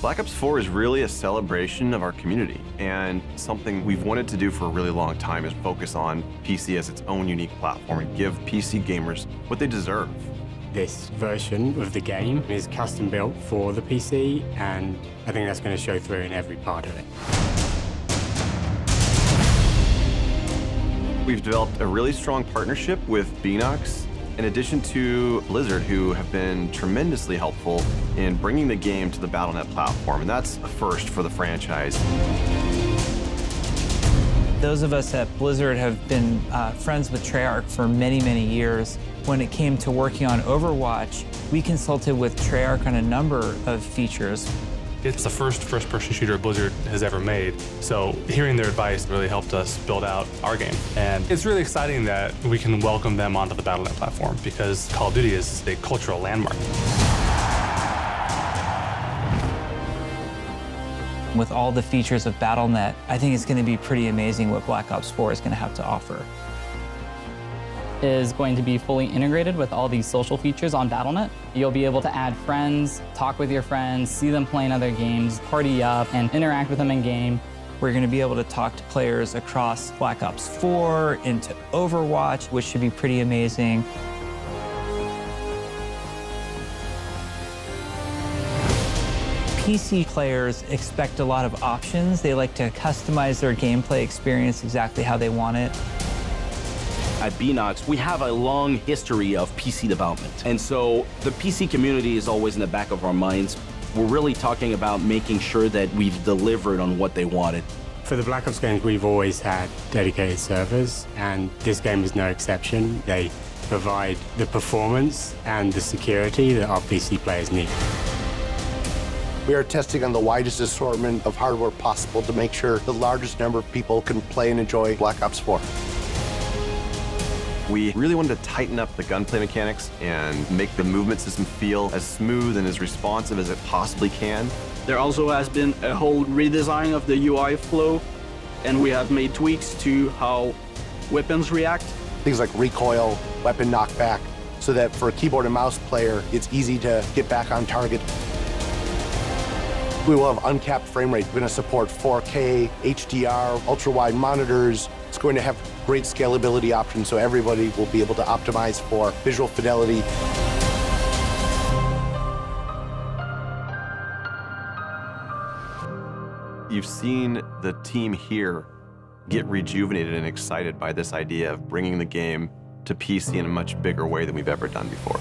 Black Ops 4 is really a celebration of our community, and something we've wanted to do for a really long time is focus on PC as its own unique platform and give PC gamers what they deserve. This version of the game is custom built for the PC, and I think that's going to show through in every part of it. We've developed a really strong partnership with Beenox, in addition to Blizzard, who have been tremendously helpful in bringing the game to the Battle.net platform, and that's a first for the franchise. Those of us at Blizzard have been friends with Treyarch for many, many years. When it came to working on Overwatch, we consulted with Treyarch on a number of features. It's the first first-person shooter Blizzard has ever made, so hearing their advice really helped us build out our game. And it's really exciting that we can welcome them onto the Battle.net platform, because Call of Duty is a cultural landmark. With all the features of Battle.net, I think it's going to be pretty amazing what Black Ops 4 is going to have to offer. Is going to be fully integrated with all these social features on Battle.net. You'll be able to add friends, talk with your friends, see them playing other games, party up, and interact with them in-game. We're going to be able to talk to players across Black Ops 4 into Overwatch, which should be pretty amazing. PC players expect a lot of options. They like to customize their gameplay experience exactly how they want it. At Beenox, we have a long history of PC development, and so the PC community is always in the back of our minds. We're really talking about making sure that we've delivered on what they wanted. For the Black Ops games, we've always had dedicated servers, and this game is no exception. They provide the performance and the security that our PC players need. We are testing on the widest assortment of hardware possible to make sure the largest number of people can play and enjoy Black Ops 4. We really wanted to tighten up the gunplay mechanics and make the movement system feel as smooth and as responsive as it possibly can. There also has been a whole redesign of the UI flow, and we have made tweaks to how weapons react. Things like recoil, weapon knockback, so that for a keyboard and mouse player, it's easy to get back on target. We will have uncapped frame rate. We're going to support 4K, HDR, ultra-wide monitors. It's going to have great scalability options, so everybody will be able to optimize for visual fidelity. You've seen the team here get rejuvenated and excited by this idea of bringing the game to PC in a much bigger way than we've ever done before.